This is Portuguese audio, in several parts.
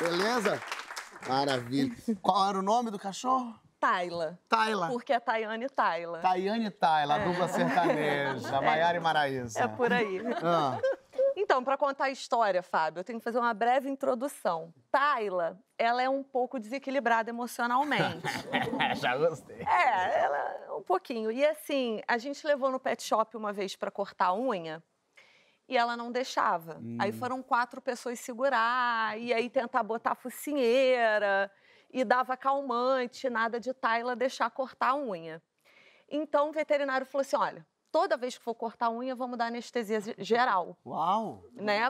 Beleza? Maravilha. Qual era o nome do cachorro? Thayla. Thayla. Porque é Thayane Thayla. Thayane Thayla, a dupla sertaneja, Maiara e Maraísa. É por aí. Então, para contar a história, Fábio, eu tenho que fazer uma breve introdução. Thayla, ela é um pouco desequilibrada emocionalmente. Já gostei. É, ela um pouquinho. E assim, a gente levou no pet shop uma vez para cortar a unha e ela não deixava. Aí foram 4 pessoas segurar e aí tentar botar focinheira e dava calmante, nada de Thayla deixar cortar a unha. Então, o veterinário falou assim, olha, toda vez que for cortar a unha, vamos dar anestesia geral. Uau! Né?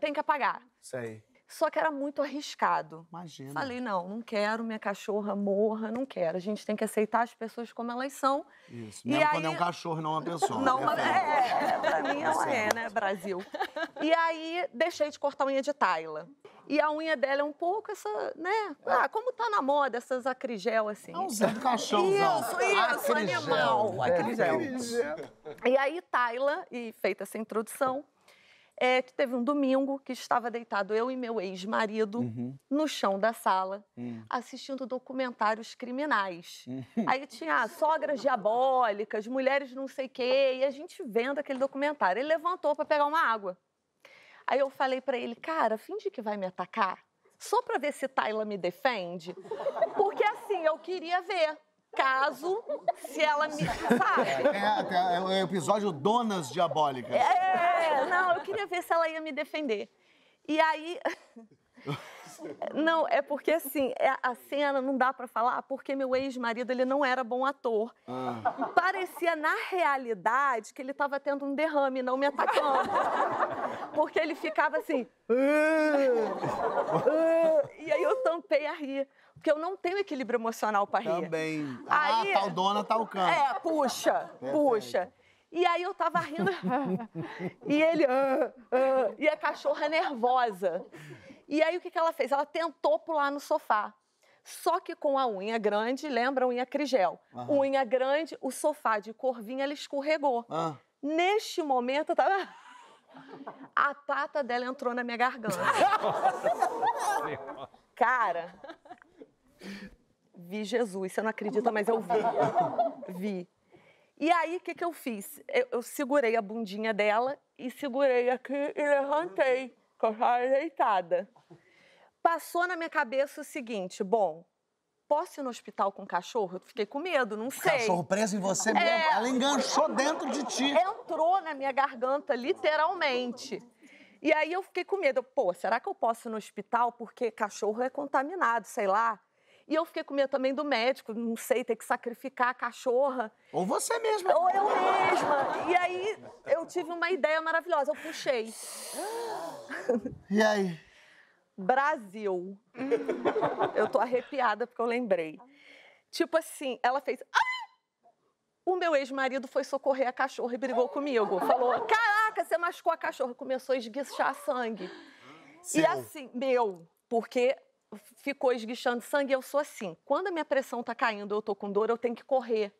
Tem que apagar. Isso aí. Só que era muito arriscado. Imagina. Falei, não quero, minha cachorra morra, não quero. A gente tem que aceitar as pessoas como elas são. Isso, mesmo quando é um cachorro, não uma pessoa. Pra mim ela é, né, Brasil. E aí, deixei de cortar a unha de Thayla. E a unha dela é um pouco essa, né? Ah, como tá na moda essas acrigel, assim. Não, Zé do cachorro, isso, animal. Acrigel. E aí, Thayla, e feita essa introdução, teve um domingo que estava deitado eu e meu ex-marido no chão da sala, assistindo documentários criminais. Aí tinha sogras diabólicas, mulheres não sei o quê, e a gente vendo aquele documentário. Ele levantou para pegar uma água. Aí eu falei para ele, cara, finge que vai me atacar, só para ver se Thayla me defende, porque assim, eu queria ver. Caso, se ela me... Sabe? É o episódio Donas Diabólicas. Eu queria ver se ela ia me defender. E aí... Não, é porque assim, a cena não dá pra falar, porque meu ex-marido, ele não era bom ator. Parecia, na realidade, que ele tava tendo um derrame, não me atacando. Porque ele ficava assim... E aí eu tampei a rir. Porque eu não tenho equilíbrio emocional para rir. Também. Aí, tal dona, tal cão. Puxa. E aí eu tava rindo. E ele... E a cachorra nervosa. E aí o que ela fez? Ela tentou pular no sofá. Só que com a unha grande, lembra a unha acrigel. Unha grande, o sofá de corvinha, ela escorregou. Neste momento, eu tava... A pata dela entrou na minha garganta. Cara... Vi Jesus, você não acredita, mas eu vi. E aí, o que eu fiz? Eu segurei a bundinha dela e segurei aqui e levantei, porque eu estava deitada. Passou na minha cabeça o seguinte, bom, posso ir no hospital com o cachorro? Eu fiquei com medo, não sei. Cachorro preso em você mesmo, ela enganchou dentro de ti. Entrou na minha garganta, literalmente. E aí eu fiquei com medo, pô, será que eu posso ir no hospital? Porque cachorro é contaminado, sei lá. E eu fiquei com medo também do médico, não sei, ter que sacrificar a cachorra. Ou você mesma. Ou eu mesma. E aí, eu tive uma ideia maravilhosa, eu puxei. E aí? Brasil. Eu tô arrepiada porque eu lembrei. Tipo assim, ela fez... O meu ex-marido foi socorrer a cachorra e brigou comigo. Falou, caraca, você machucou a cachorra. Começou a esguichar sangue. Seu. E assim, porque... Ficou esguichando sangue, eu sou assim. Quando a minha pressão tá caindo, eu tô com dor, eu tenho que correr.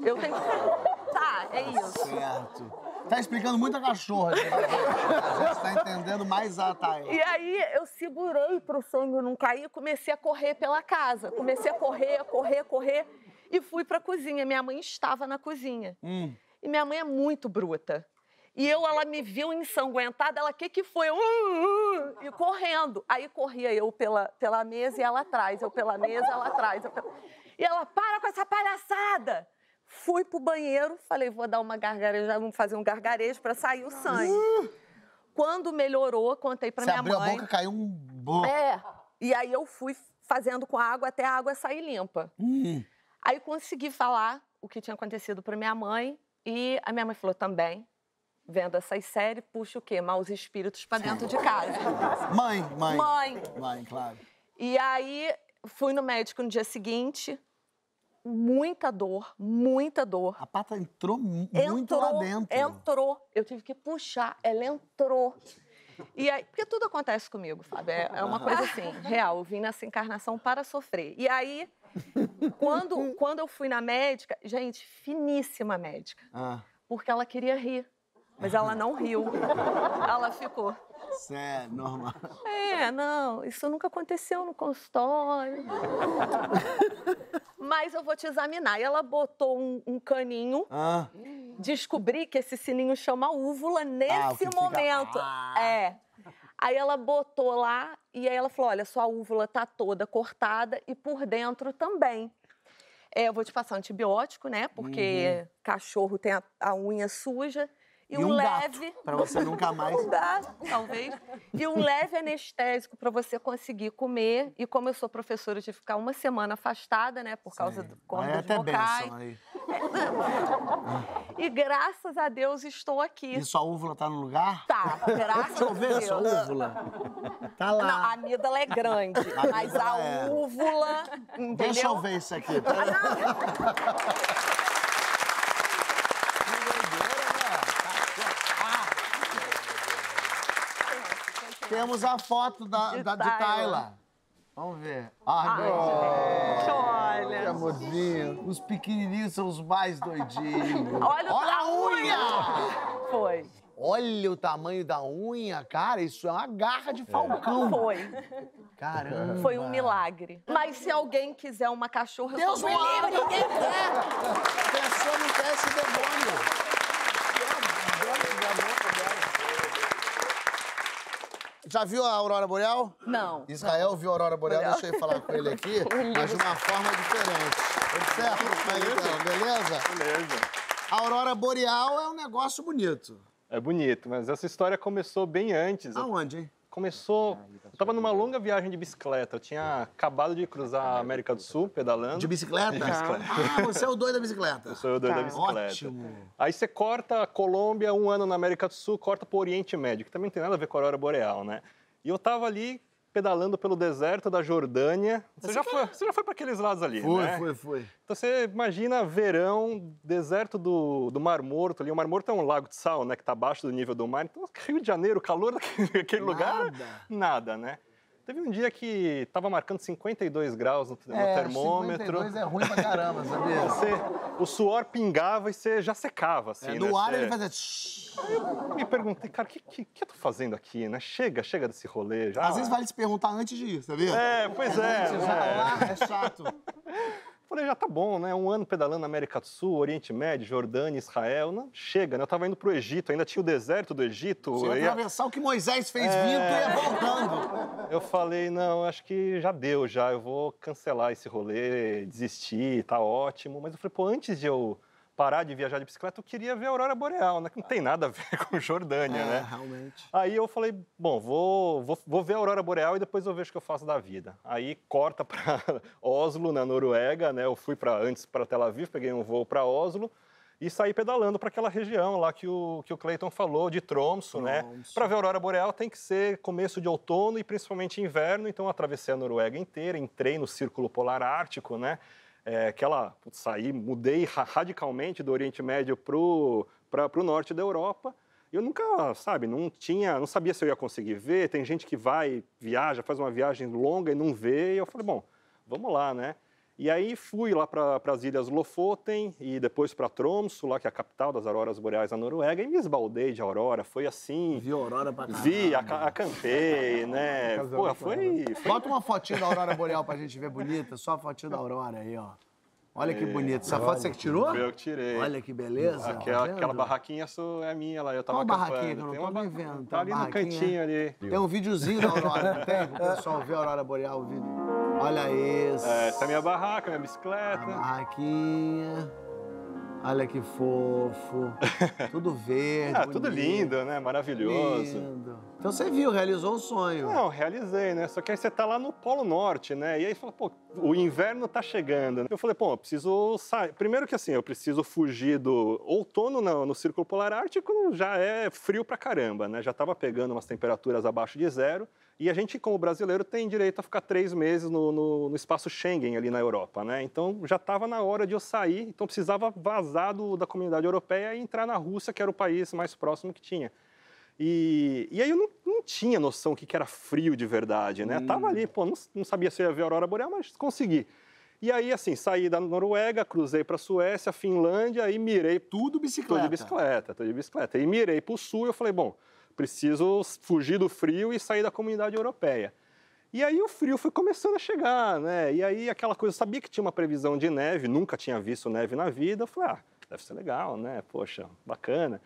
Eu tenho que... Tá, é isso. Certo. Tá explicando muito a cachorra. A gente tá entendendo mais a Thayla. E aí, eu segurei pro sangue não cair e comecei a correr pela casa. Comecei a correr e fui pra cozinha. Minha mãe estava na cozinha. E minha mãe é muito bruta. E ela me viu ensanguentada, ela, que foi? E correndo. Aí corria eu pela mesa e ela atrás, eu pela mesa, ela atrás. E ela, para com essa palhaçada! Fui pro banheiro, falei, vou dar uma gargarejada, vamos fazer um gargarejo pra sair o sangue. Quando melhorou, contei pra minha mãe. Você abriu a boca, caiu um bloco. E aí eu fui fazendo com a água até a água sair limpa. Aí consegui falar o que tinha acontecido pra minha mãe e a minha mãe falou também. Vendo essas séries, puxa o quê? Maus espíritos pra dentro de casa. Mãe, claro. E aí, fui no médico no dia seguinte, muita dor. A pata entrou muito lá dentro. Eu tive que puxar, ela entrou. E aí, porque tudo acontece comigo, Fábio, é uma coisa assim, real. Eu vim nessa encarnação para sofrer. E aí, quando eu fui na médica, gente, finíssima médica, porque ela queria rir. Mas ela não riu, ela ficou. Isso é normal. É, não, isso nunca aconteceu no consultório. Mas eu vou te examinar. E ela botou um caninho. Ah. Descobri que esse sininho chama úvula nesse momento. Ah. É. Aí ela botou lá e aí ela falou, olha, sua úvula tá toda cortada e por dentro também. É, eu vou te passar um antibiótico, né? Porque cachorro tem a unha suja. E um leve... para você nunca mais... Um gato, talvez. E um leve anestésico para você conseguir comer. E como eu sou professora, eu tive que ficar uma semana afastada, né? Por causa do cordas vocais. Aí. E graças a Deus estou aqui. E sua úvula tá no lugar? Tá, graças a Deus. Deixa eu ver sua úvula. Tá lá. Não, a amígdala é grande, mas a úvula... Entendeu? Deixa eu ver isso aqui. Ah, temos a foto de Thayla. Vamos ver. Ah, olha. Que amorzinho. Os pequenininhos são os mais doidinhos. Olha a unha! Foi. Olha o tamanho da unha, cara. Isso é uma garra de falcão. Foi. Caramba. Foi um milagre. Mas se alguém quiser uma cachorra... Deus me livre, ninguém quer. A pessoa não quer esse demônio. Já viu a Aurora Boreal? Não. Israel viu a Aurora Boreal, deixa eu falar com ele aqui, mas de uma forma diferente. Tudo certo? Então, beleza? Beleza. A Aurora Boreal é um negócio bonito. É bonito, mas essa história começou bem antes. Aonde, hein? Começou... Eu tava numa longa viagem de bicicleta. Eu tinha acabado de cruzar a América do Sul, pedalando. De bicicleta? De bicicleta. Ah, você é o doido da bicicleta. Eu sou o doido da bicicleta. Ótimo. Aí você corta a Colômbia, um ano na América do Sul, corta pro Oriente Médio, que também tem nada a ver com a Aurora Boreal, né? E eu tava ali, pedalando pelo deserto da Jordânia. Você já foi pra aqueles lados ali, né? Foi. Então você imagina verão, deserto do Mar Morto ali. O Mar Morto é um lago de sal, né? Que tá abaixo do nível do mar. Então, Rio de Janeiro, calor daquele lugar, nada, né? Teve um dia que tava marcando 52 graus no termômetro. 52 é ruim pra caramba, sabia? O suor pingava e você já secava, assim, né? No ar ele fazia... Eu me perguntei, cara, o que eu tô fazendo aqui, né? Chega desse rolê já. Às vezes vale se perguntar antes de ir, sabia? É, pois é. É chato. Falei, já tá bom, né? Um ano pedalando na América do Sul, Oriente Médio, Jordânia, Israel. Não chega, né? Eu tava indo pro Egito, ainda tinha o deserto do Egito. Você ia atravessar o que Moisés fez vindo e ia voltando. Eu falei, não, acho que já deu, já. Eu vou cancelar esse rolê, desistir, tá ótimo. Mas eu falei, pô, antes de eu parar de viajar de bicicleta, eu queria ver a Aurora Boreal, né? Que não tem nada a ver com Jordânia, né? Realmente. Aí eu falei, bom, vou ver a Aurora Boreal e depois eu vejo o que eu faço da vida. Aí corta para Oslo, na Noruega, né? Eu fui antes para Tel Aviv, peguei um voo para Oslo e saí pedalando para aquela região lá que o Clayton falou, de Tromsø, né? Para ver a Aurora Boreal tem que ser começo de outono e principalmente inverno, então eu atravessei a Noruega inteira, entrei no Círculo Polar Ártico, né? Mudei radicalmente do Oriente Médio para o norte da Europa. Eu nunca, sabe, não sabia se eu ia conseguir ver. Tem gente que faz uma viagem longa e não vê. E eu falei, bom, vamos lá, né? E aí fui lá para as ilhas Lofoten e depois para Tromsø, lá que é a capital das auroras boreais da Noruega, e me esbaldei de aurora, foi assim... Vi aurora pra caramba. Vi, acampei, né? Pô, foi... Bota uma fotinha da aurora boreal pra gente ver bonita, só a fotinha da aurora aí, ó. Olha que bonito. Essa foto você que tirou? Eu que tirei. Olha que beleza. Aquela barraquinha é minha lá. Eu tava acampando. Qual barraquinha que eu não tô nem vendo? Tá ali no cantinho ali. Tem um videozinho da aurora, não tem? O pessoal vê a aurora boreal, o vídeo. Olha isso. Essa é a minha barraca, minha bicicleta. A barraquinha. Olha que fofo. Tudo verde. Tudo lindo, né? Maravilhoso. Lindo. Então você viu, realizou o sonho. Não, realizei, né? Só que aí você tá lá no Polo Norte, né? E aí fala, pô, o inverno tá chegando. Eu falei, pô, eu preciso sair. Primeiro que assim, eu preciso fugir do outono no Círculo Polar Ártico, já é frio pra caramba, né? Já tava pegando umas temperaturas abaixo de zero. E a gente, como brasileiro, tem direito a ficar 3 meses no espaço Schengen ali na Europa, né? Então, já estava na hora de eu sair, então precisava vazar da comunidade europeia e entrar na Rússia, que era o país mais próximo que tinha. E aí eu não tinha noção do que era frio de verdade, né? Tava ali, pô, não sabia se eu ia ver a Aurora Boreal, mas consegui. E aí, assim, saí da Noruega, cruzei para a Suécia, Finlândia, e mirei... Tudo bicicleta. Tudo de bicicleta, tudo de bicicleta. E mirei para o sul e eu falei, bom... preciso fugir do frio e sair da comunidade europeia. E aí o frio foi começando a chegar, né? E aí aquela coisa, eu sabia que tinha uma previsão de neve, nunca tinha visto neve na vida. Eu falei, ah, deve ser legal, né? Poxa, bacana.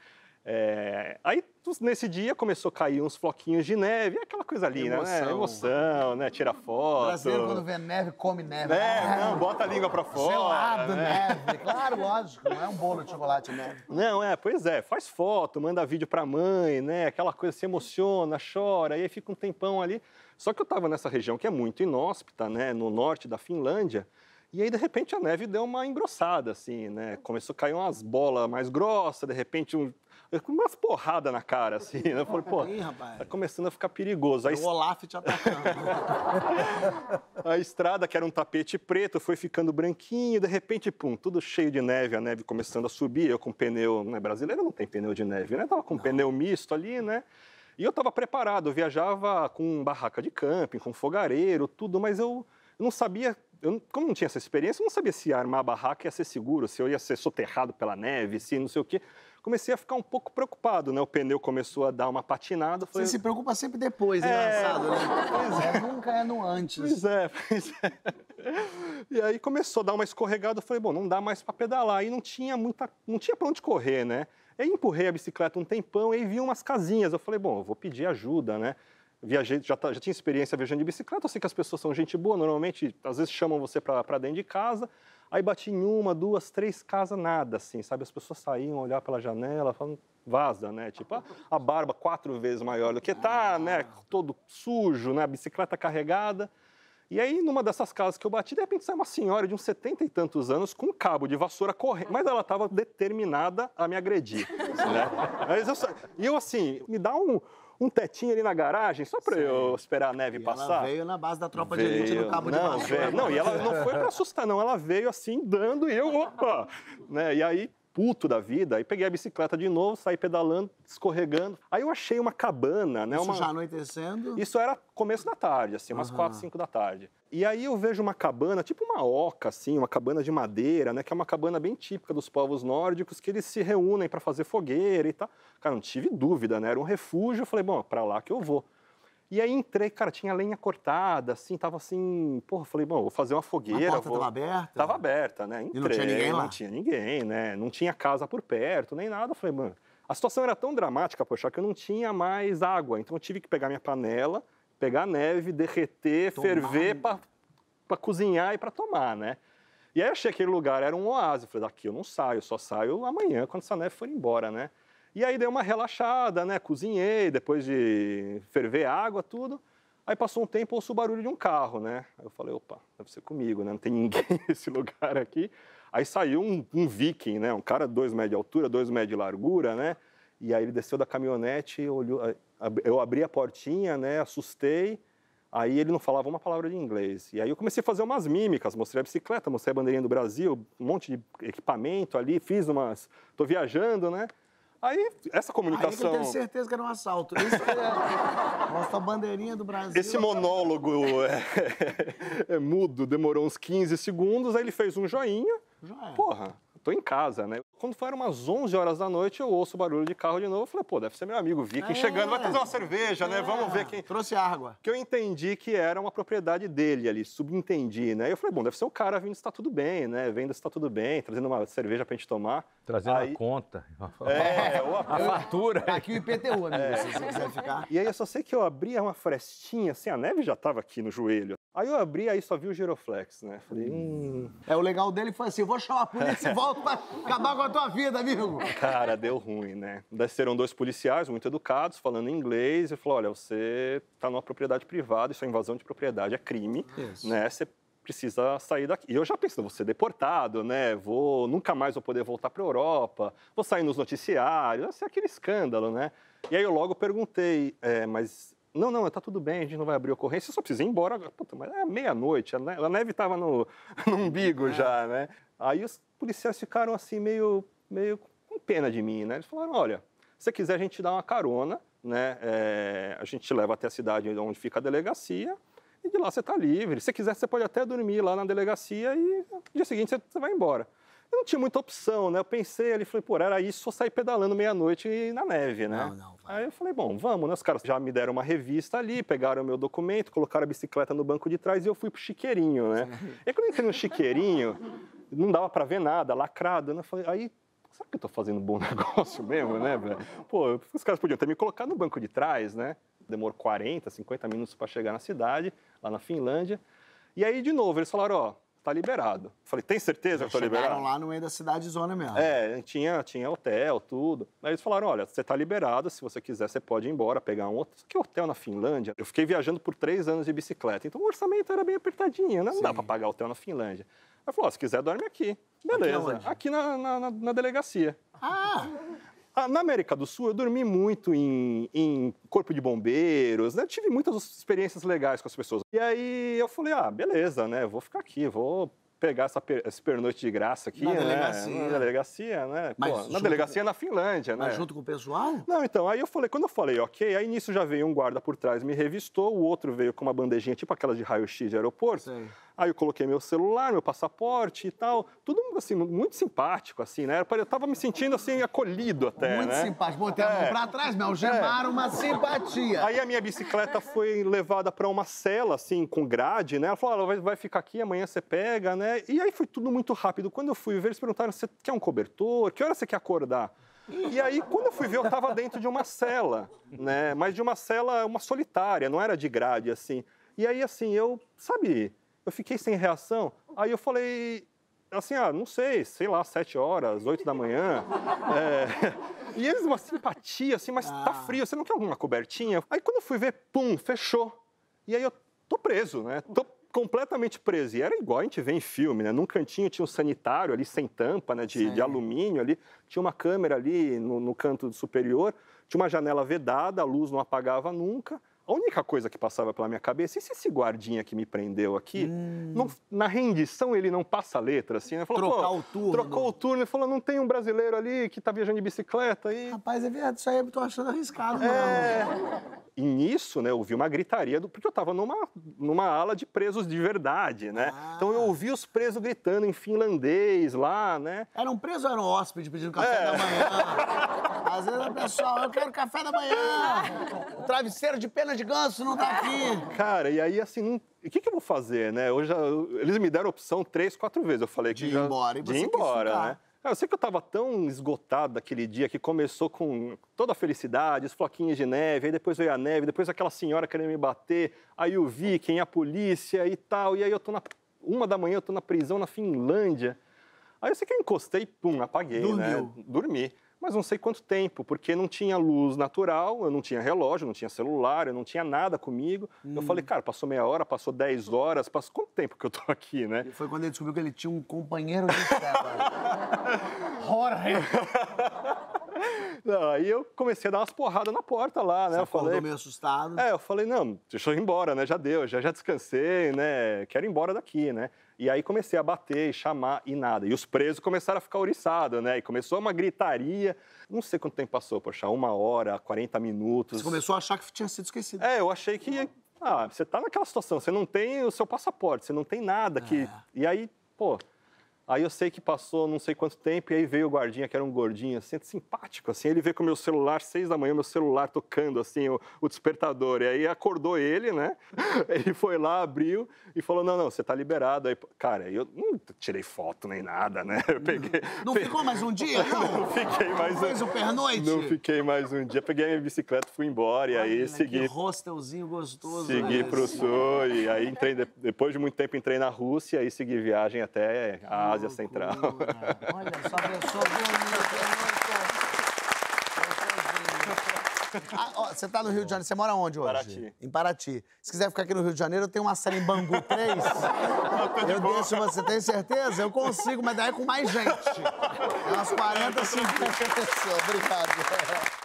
É... Aí nesse dia começou a cair uns floquinhos de neve, aquela coisa ali, emoção, né? Emoção, né? Tira foto. O brasileiro quando vê neve, come neve. Não, bota a língua pra fora. Gelado, né? Neve. Claro, lógico, não é um bolo de chocolate, neve. Não, pois é, faz foto, manda vídeo pra mãe, né? Aquela coisa, se emociona, chora, e aí fica um tempão ali. Só que eu estava nessa região que é muito inóspita, né, no norte da Finlândia, e aí, de repente, a neve deu uma engrossada, assim, né, começou a cair umas bolas mais grossas, de repente, umas porradas na cara, assim, né, eu falei, pô, tá começando a ficar perigoso. Aí, o Olaf te atacando. A estrada, que era um tapete preto, foi ficando branquinho, de repente, pum, tudo cheio de neve, a neve começando a subir, eu com pneu, né, brasileiro não tem pneu de neve, né, tava com pneu misto ali, né. E eu estava preparado, eu viajava com barraca de camping, com fogareiro, tudo, mas eu não sabia, como não tinha essa experiência, eu não sabia se armar a barraca ia ser seguro, se eu ia ser soterrado pela neve, se não sei o quê. Comecei a ficar um pouco preocupado, né? O pneu começou a dar uma patinada. Falei... Você se preocupa sempre depois, engraçado, né? Pois é. Nunca é no antes. Pois é. E aí começou a dar uma escorregada, eu falei, bom, não dá mais para pedalar. E não tinha para onde correr, né? Aí empurrei a bicicleta um tempão, aí vi umas casinhas. Eu falei, bom, eu vou pedir ajuda, né? Viajei, já tinha experiência viajando de bicicleta, eu sei que as pessoas são gente boa, normalmente, às vezes chamam você para dentro de casa. Aí bati em uma, duas, três casas, nada, assim, sabe? As pessoas saíam, olhavam pela janela, falavam, vaza, né? Tipo, a barba 4 vezes maior do que tá, né? Todo sujo, né? A bicicleta carregada. E aí, numa dessas casas que eu bati, de repente saiu uma senhora de uns 70 e tantos anos com um cabo de vassoura correndo. Mas ela estava determinada a me agredir, né? E eu assim, me dá um tetinho ali na garagem, só pra eu esperar a neve passar. Ela veio na base da tropa de elite no cabo de vassoura. Não, e ela não foi pra assustar, não. Ela veio assim, dando, e eu, opa! Né? E aí, puto da vida, aí peguei a bicicleta de novo, saí pedalando, escorregando. Aí eu achei uma cabana, né? Isso já anoitecendo? Isso era começo da tarde, assim, umas 4, 5 da tarde. E aí eu vejo uma cabana, tipo uma oca, assim, uma cabana de madeira, né? Que é uma cabana bem típica dos povos nórdicos, que eles se reúnem para fazer fogueira e tal. Cara, não tive dúvida, né? Era um refúgio, eu falei, bom, é pra lá que eu vou. E aí entrei, cara, tinha lenha cortada, assim, tava assim... Porra, falei, bom, vou fazer uma fogueira... A porta tava aberta? Tava aberta, né? Entrei, e não tinha ninguém lá? Não tinha ninguém, né? Não tinha casa por perto, nem nada. Falei, mano, a situação era tão dramática, poxa, que eu não tinha mais água. Então eu tive que pegar minha panela, pegar neve, derreter, ferver pra cozinhar e pra tomar, né? E aí eu achei que aquele lugar era um oásis. Eu falei, daqui eu não saio, só saio amanhã, quando essa neve for embora, né? E aí dei uma relaxada, né? Cozinhei, depois de ferver água, tudo. Aí passou um tempo, ouço o barulho de um carro, né? Aí eu falei, opa, deve ser comigo, né? Não tem ninguém nesse lugar aqui. Aí saiu um viking, né? Um cara 2 metros de altura, 2 metros de largura, né? E aí ele desceu da caminhonete, olhou, eu abri a portinha, né? Assustei. Aí ele não falava uma palavra de inglês. E aí eu comecei a fazer umas mímicas, mostrei a bicicleta, mostrei a bandeirinha do Brasil, um monte de equipamento ali, fiz umas... Tô viajando, né? Aí, essa comunicação... Aí eu tenho certeza que era um assalto. Isso é... Nossa, a bandeirinha do Brasil... Esse monólogo é mudo, demorou uns 15 segundos, aí ele fez um joinha. Joia. Porra, tô em casa, né? Quando foram umas 11 horas da noite, eu ouço o barulho de carro de novo. Eu falei, pô, deve ser meu amigo Vicky chegando, vai trazer uma cerveja, né? Vamos ver quem... Trouxe água. Que eu entendi que era uma propriedade dele ali, subentendi, né? Eu falei, bom, deve ser o cara vindo se tá tudo bem, né? Vendo se tá tudo bem, trazendo uma cerveja pra gente tomar. Trazendo a conta. A fatura. Aqui o IPTU, né? Se você quiser ficar. E aí eu só sei que eu abri uma frestinha, assim, a neve já tava aqui no joelho. Aí eu abri, aí só vi o giroflex, né? Falei, o legal dele foi assim, vou chamar a polícia e volto pra acabar com a tua vida, amigo. Cara, deu ruim, né? Desceram 2 policiais muito educados, falando inglês, e falou, olha, você tá numa propriedade privada, isso é invasão de propriedade, é crime, né? Você precisa sair daqui. E eu já pensei, vou ser deportado, né? Nunca mais vou poder voltar pra Europa, vou sair nos noticiários, vai ser aquele escândalo, né? E aí eu logo perguntei, mas... Não, tá tudo bem, a gente não vai abrir ocorrência, eu só preciso ir embora agora. Puta, mas é meia-noite, a neve tava no umbigo já, né? Aí os policiais ficaram assim, meio com pena de mim, né? Eles falaram, olha, se você quiser a gente dá uma carona, né? A gente te leva até a cidade onde fica a delegacia e de lá você tá livre. Se você quiser, você pode até dormir lá na delegacia e no dia seguinte você vai embora. Eu não tinha muita opção, né? Eu pensei ali, falei, pô, era isso, só sair pedalando meia-noite na neve, né? Aí eu falei, bom, vamos, né? Os caras já me deram uma revista ali, pegaram o meu documento, colocaram a bicicleta no banco de trás e eu fui pro chiqueirinho, né? E aí, quando eu entrei no chiqueirinho, não dava pra ver nada, lacrado, né? Eu falei, aí, será que eu tô fazendo um bom negócio mesmo, né, velho? Pô, os caras podiam ter me colocado no banco de trás, né? Demorou 40, 50 minutos pra chegar na cidade, lá na Finlândia. E aí, de novo, eles falaram, ó, tá liberado. Falei, tem certeza que eu tô liberado? Chegaram lá no meio da cidade zona mesmo. É, tinha hotel, tudo. Aí eles falaram, olha, você tá liberado, se você quiser, você pode ir embora, pegar um outro. Só que hotel na Finlândia, eu fiquei viajando por 3 anos de bicicleta, então o orçamento era bem apertadinho, né? Não dá pra pagar hotel na Finlândia. Aí falou, ó, se quiser, dorme aqui. Beleza, aqui na delegacia. Ah! Na América do Sul, eu dormi muito em corpo de bombeiros, né? Eu tive muitas experiências legais com as pessoas. E aí eu falei, ah, beleza, né? Vou ficar aqui, vou pegar esse pernoite de graça aqui, na delegacia, né? Mas pô, na delegacia na Finlândia, né? Mas junto com o pessoal? Não, então, aí eu falei, quando eu falei ok, aí nisso já veio um guarda por trás, me revistou, o outro veio com uma bandejinha, tipo aquela de raio-x de aeroporto. Sei. Aí eu coloquei meu celular, meu passaporte e tal, tudo assim, muito simpático, assim, né? Eu tava me sentindo, assim, acolhido até, muito né? simpático, botei a mão pra trás, me algemaram, uma simpatia. Aí a minha bicicleta foi levada pra uma cela, assim, com grade, né? Ela falou, vai ficar aqui, amanhã você pega, né? E aí foi tudo muito rápido. Quando eu fui ver, eles perguntaram, você quer um cobertor? Que hora você quer acordar? E aí, quando eu fui ver, eu tava dentro de uma cela, né? Mas de uma cela, uma solitária, não era de grade, assim. E aí, assim, eu, sabe... Eu fiquei sem reação, aí eu falei, assim, ah, não sei, sei lá, 7 horas, 8 da manhã. E eles, uma simpatia, assim, mas tá frio, você não quer alguma cobertinha? Aí quando eu fui ver, pum, fechou. E aí eu tô preso, né? Tô completamente preso. E era igual a gente vê em filme, né? Num cantinho tinha um sanitário ali, sem tampa, né? De alumínio ali. Tinha uma câmera ali no canto superior, tinha uma janela vedada, a luz não apagava nunca. A única coisa que passava pela minha cabeça, e se esse guardinha que me prendeu aqui, não, na rendição ele não passa a letra, assim, né? Falou, trocou o turno. Trocou o turno e falou, não tem um brasileiro ali que tá viajando de bicicleta aí? Rapaz, é verdade, isso aí eu tô achando arriscado, mano. E nisso, né, eu ouvi uma gritaria, porque eu tava numa ala de presos de verdade, né? Ah. Então eu ouvi os presos gritando em finlandês lá, né? Era um preso ou era um hóspede pedindo café da manhã? Às vezes a pessoa, eu quero café da manhã, o travesseiro de pena de ganso não tá aqui. Cara, e aí assim, o que eu vou fazer, né? Hoje eles me deram opção 3, 4 vezes, eu falei que de ir embora, né? Eu sei que eu tava tão esgotado daquele dia que começou com toda a felicidade, os floquinhos de neve, aí depois veio a neve, depois aquela senhora querendo me bater, aí eu vi quem é a polícia e tal, e aí eu tô 1 da manhã, eu tô na prisão na Finlândia. Aí eu sei que eu encostei, pum, apaguei, né? Dormi. Mas não sei quanto tempo, porque não tinha luz natural, eu não tinha relógio, não tinha celular, eu não tinha nada comigo. Eu falei, cara, passou meia hora, passou 10 horas, passou quanto tempo que eu tô aqui, né? E foi quando ele descobriu que ele tinha um companheiro de cela. Jorge! Não, aí eu comecei a dar umas porradas na porta lá, né? Você acordou meio assustado. Eu falei, não, deixa eu ir embora, né? Já deu, já descansei, né? Quero ir embora daqui, né? E aí comecei a bater e chamar e nada. E os presos começaram a ficar ouriçados, né? E começou uma gritaria. Não sei quanto tempo passou, poxa, 1 hora, 40 minutos. Você começou a achar que tinha sido esquecido. Eu achei que... Ah, você tá naquela situação, você não tem o seu passaporte, você não tem nada que... E aí, pô... Aí eu sei que passou não sei quanto tempo, e aí veio o guardinha, que era um gordinho, assim, simpático, assim. Ele veio com o meu celular, 6 da manhã, meu celular tocando, assim, o despertador. E aí acordou ele, né? Ele foi lá, abriu e falou, não, você tá liberado. Aí, cara, eu não tirei foto nem nada, né? Eu peguei... Não ficou mais um dia, não? Não fiquei mais um dia. Fez o pernoite? Não fiquei mais um dia. Peguei a minha bicicleta, fui embora, e aí segui... Que hostelzinho gostoso. Segui pro sul, e aí entrei, depois de muito tempo, entrei na Rússia, e segui viagem até a Ásia Central. Olha, só abençoa muito. Você tá no Rio de Janeiro, você mora onde hoje? Paraty. Em Paraty. Se quiser ficar aqui no Rio de Janeiro, eu tenho uma série em Bangu 3. Eu deixo, você tem certeza? Eu consigo, mas daí é com mais gente. Umas 40, 50 pessoas. Obrigado.